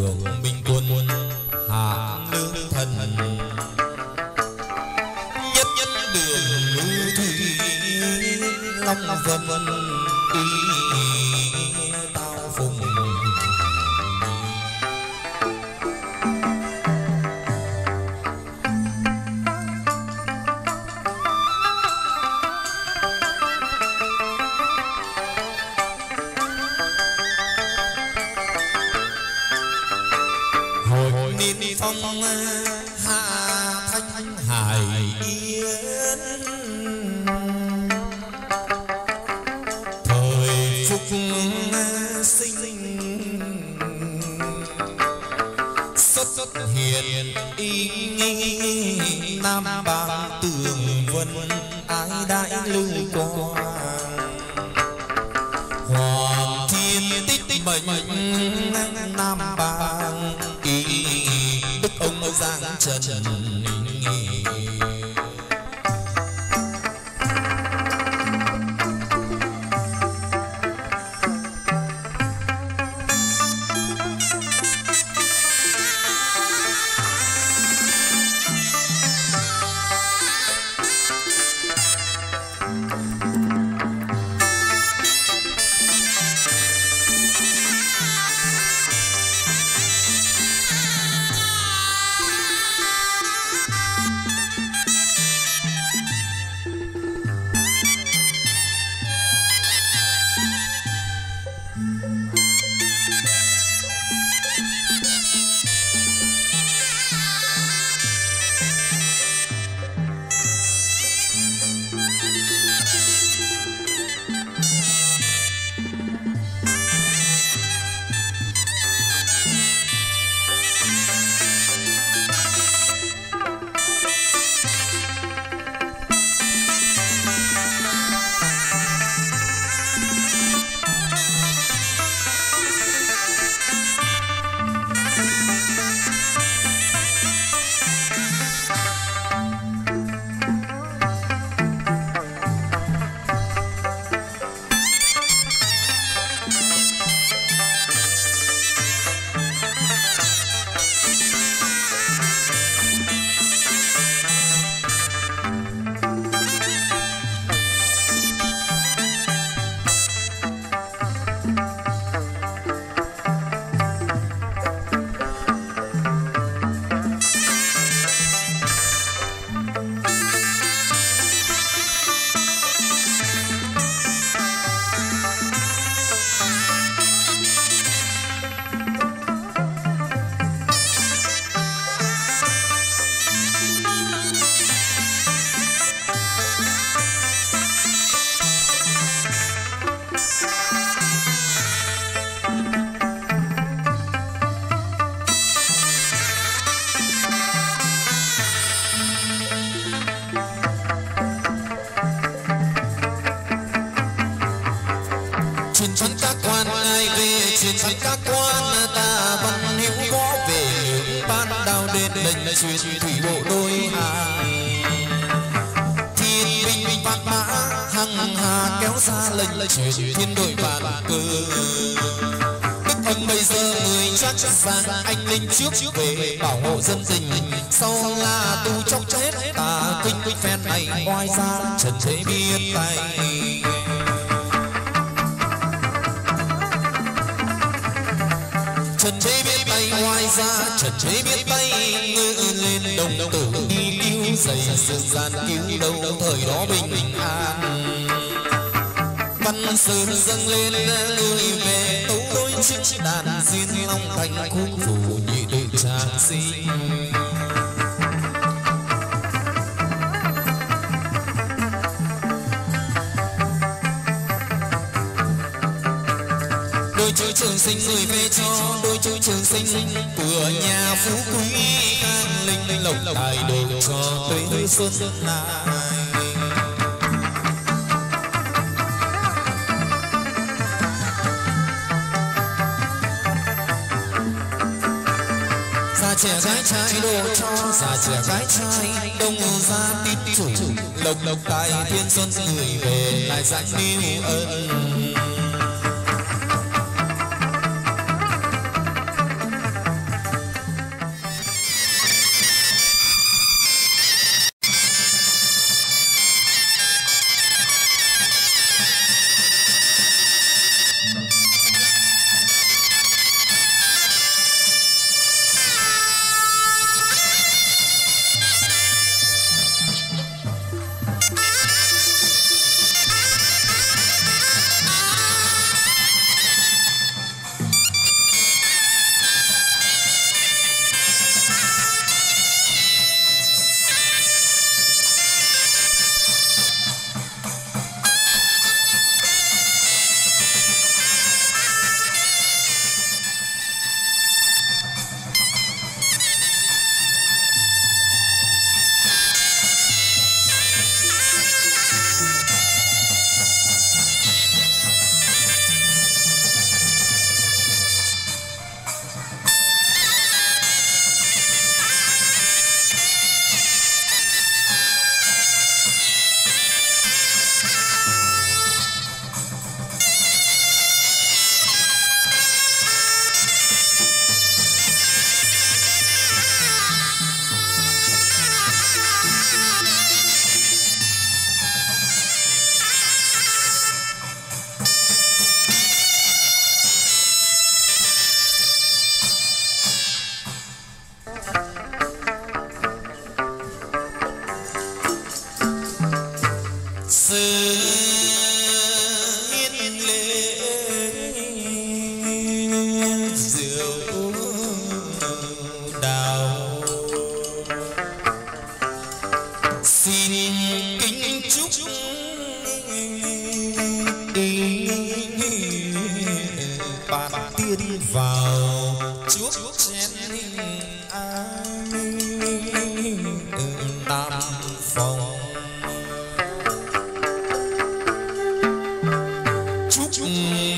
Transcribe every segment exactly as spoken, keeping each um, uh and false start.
hưởng minh quân hạ lương thần, nhất nhất đường núi thủy long vân đi tao phùng. Phong hạ thanh hải yến, thời phục sinh xuất xuất hiện y nam bang tường vân ái đại lưu quang hoàng thiên tích tích mệnh nam bang đức ông giang trần trần nghỉ. bạn tiên vào chuốc chén an tam phòng. Chúc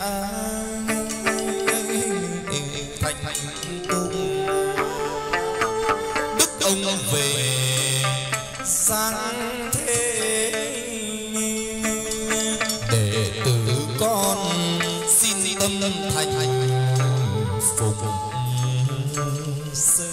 an thành cung. Đức ông về sáng thế để tử con xin tâm thành phục sự.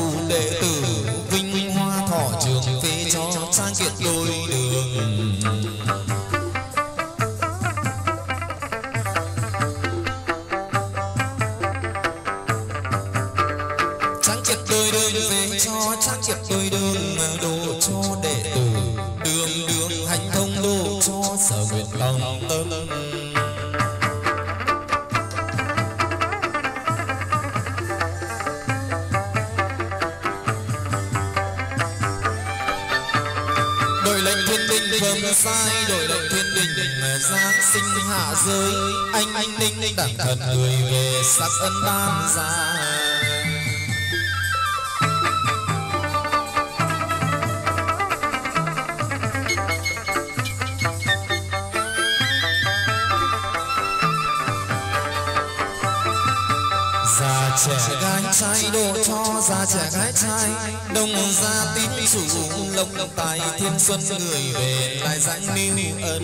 Sang kiện đôi đường nguyện lòng tâm. Đổi lệnh thiên đình vâng sai, đổi lệnh thiên đình giáng sinh hạ giới. Anh anh ninh đẳng thần người về sắc ân ban ra. Trẻ gái trai đô cho ra trẻ gái trai đông ra tín chủ lông lông tài thiên xuân người về lại dãnh niu ân.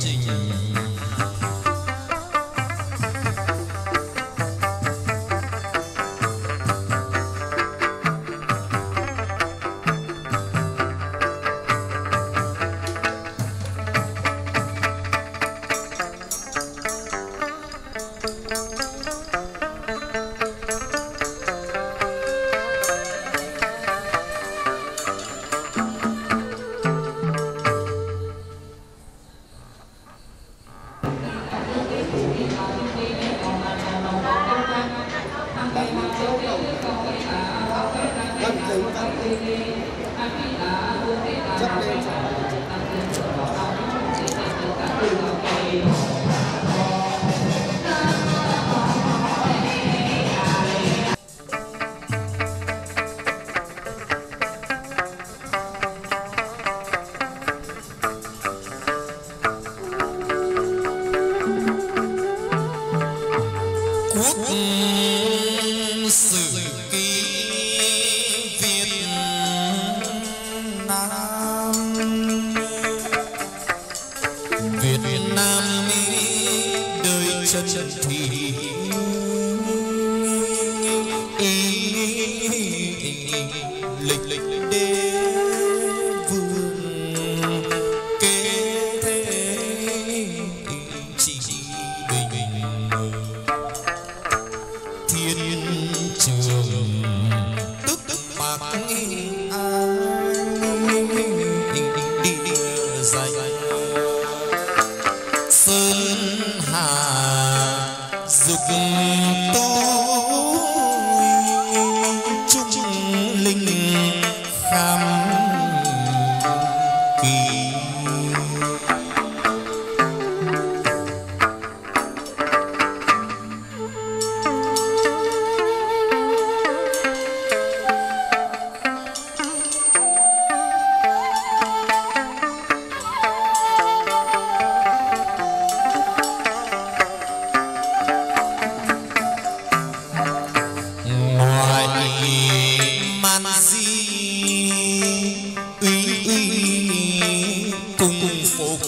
Cùng phục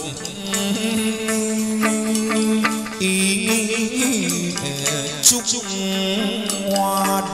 Trung Hoa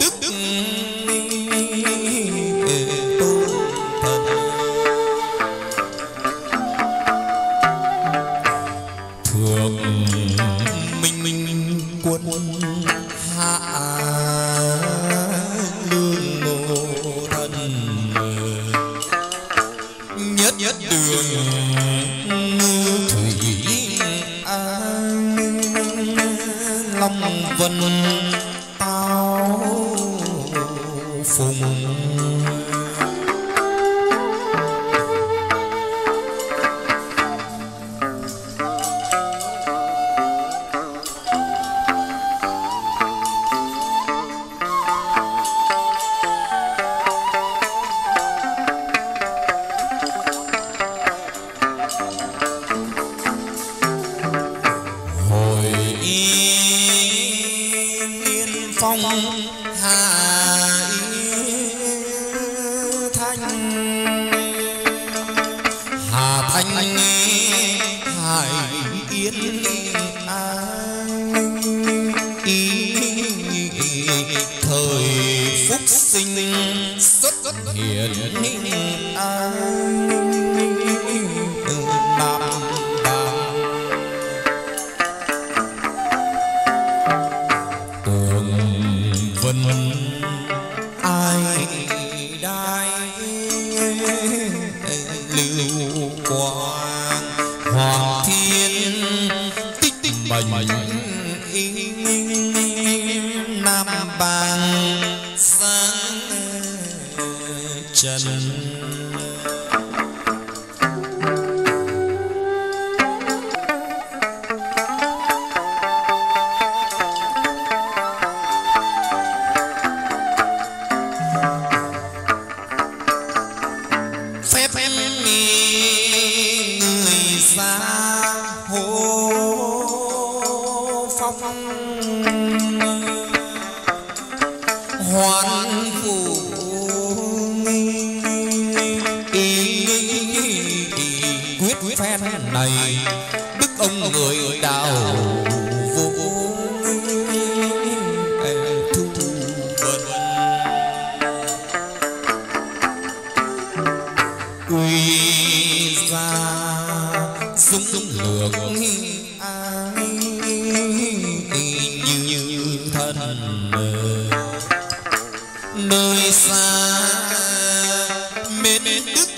Đức Thượng Minh Minh Quân Hạ Lương Ngộ Thần Nhất Nhất Đường Long Vân Tao Phùng Phong Hải Thanh Hà Thanh Hải Yến An Ý Thời Phúc Sinh Xuất Hiền An ai đai lưu quang hoàng thiên tích tích bành nam bang sáng trần hoan phủ quyết quyết phen này đức ông người đạo vô thu vân quy ra dung lượng nơi xa mến đức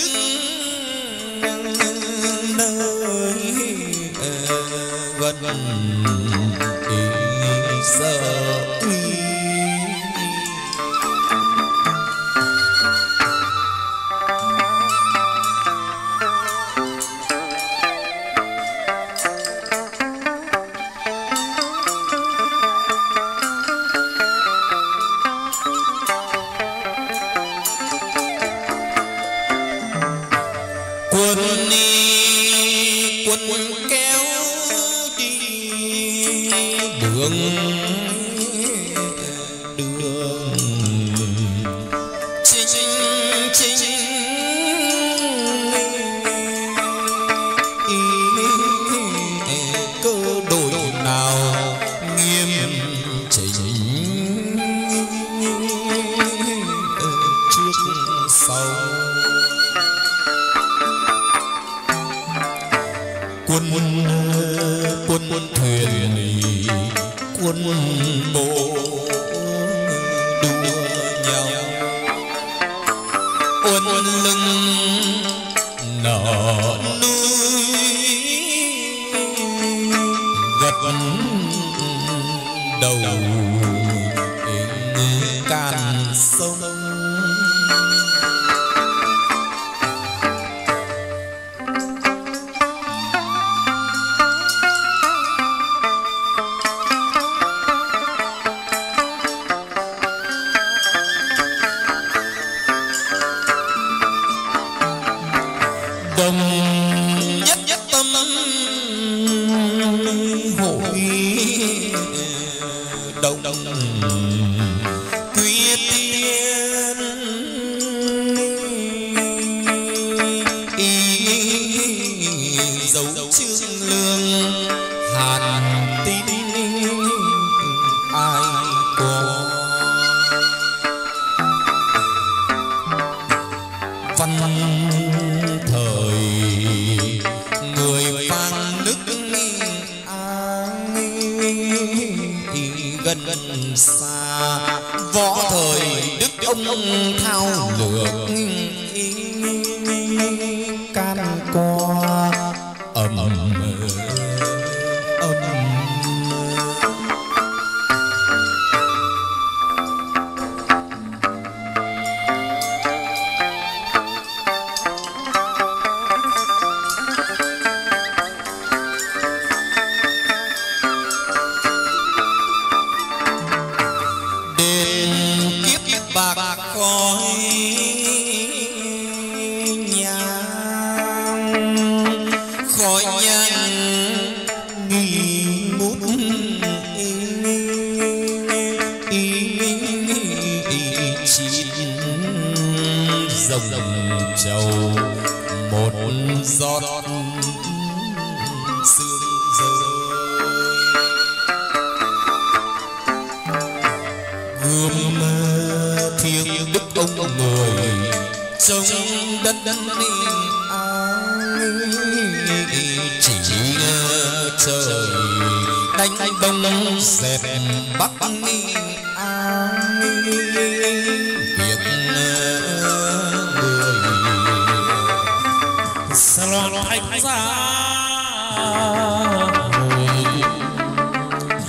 nơi gần giờ uy quân đi quân quân kéo đi đường đường chính chính cơ đội nào nghiêm chỉnh trước sau quân quân quân thuyền quân bộ đua nhau quân lưng nở núi gật đầu cạn sông nhất nhất tâm hội đồng đồng quy tiên ý dấu chương lương hàn tín võ thời đức ông thao lược can co ầm ầm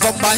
vòng bái